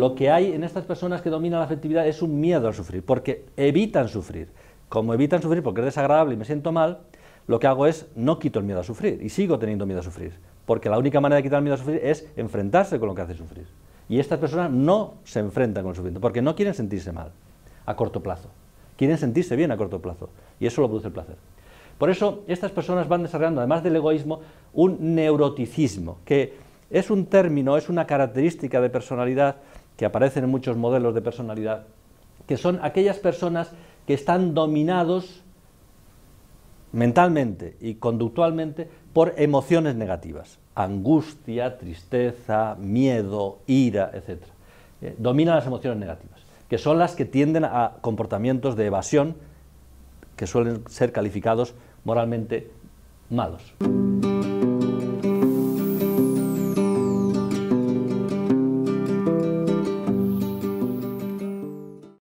lo que hay en estas personas que dominan la afectividad es un miedo al sufrir, porque evitan sufrir. Como evitan sufrir porque es desagradable y me siento mal, lo que hago es no quito el miedo a sufrir, y sigo teniendo miedo a sufrir, porque la única manera de quitar el miedo a sufrir es enfrentarse con lo que hace sufrir. Y estas personas no se enfrentan con el sufrimiento, porque no quieren sentirse mal a corto plazo, quieren sentirse bien a corto plazo, y eso lo produce el placer. Por eso, estas personas van desarrollando, además del egoísmo, un neuroticismo, que es un término, es una característica de personalidad que aparecen en muchos modelos de personalidad, que son aquellas personas que están dominados mentalmente y conductualmente por emociones negativas, angustia, tristeza, miedo, ira, etc. Dominan las emociones negativas, que son las que tienden a comportamientos de evasión que suelen ser calificados moralmente malos.